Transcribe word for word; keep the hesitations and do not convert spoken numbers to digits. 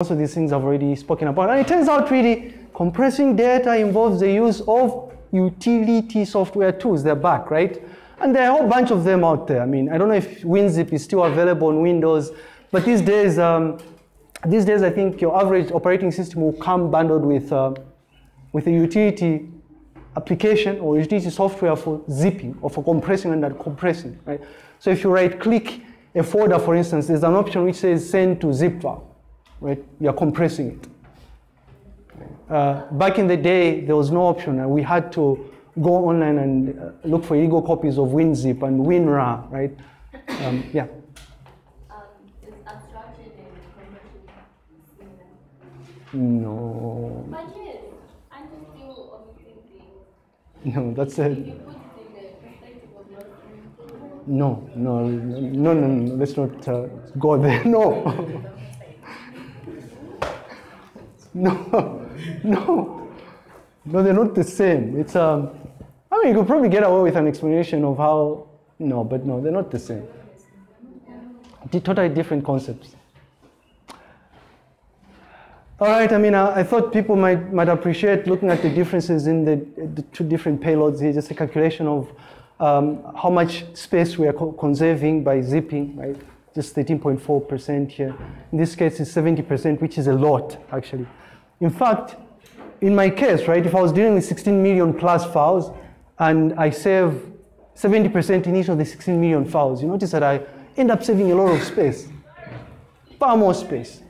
Most of these things I've already spoken about, and it turns out really compressing data involves the use of utility software tools. They're back, right? And there are a whole bunch of them out there. I mean, I don't know if WinZip is still available on Windows, but these days, um, these days I think your average operating system will come bundled with uh, with a utility application or utility software for zipping or for compressing and uncompressing, right? So if you right-click a folder, for instance, there's an option which says send to zip file. Right, you're compressing it. Uh, back in the day, there was no option, and we had to go online and uh, look for illegal copies of WinZip and WinRAR, right? Um, yeah. Um, is abstraction and compression? No. But yes, I'm just still overthinking. No, that's it. If you put it in the perspective of not thinking. No, no, no, no, no. Let's not uh, go there. No. No, no, no, they're not the same. It's, um, I mean, you could probably get away with an explanation of how, no, but no, they're not the same. Totally different concepts. All right, I mean, I, I thought people might, might appreciate looking at the differences in the, the two different payloads here, just a calculation of um, how much space we are co conserving by zipping, right? Just thirteen point four percent here. In this case, it's seventy percent, which is a lot, actually. In fact, in my case, right, if I was dealing with sixteen million plus files and I save seventy percent in each of the sixteen million files, you notice that I end up saving a lot of space, far more space.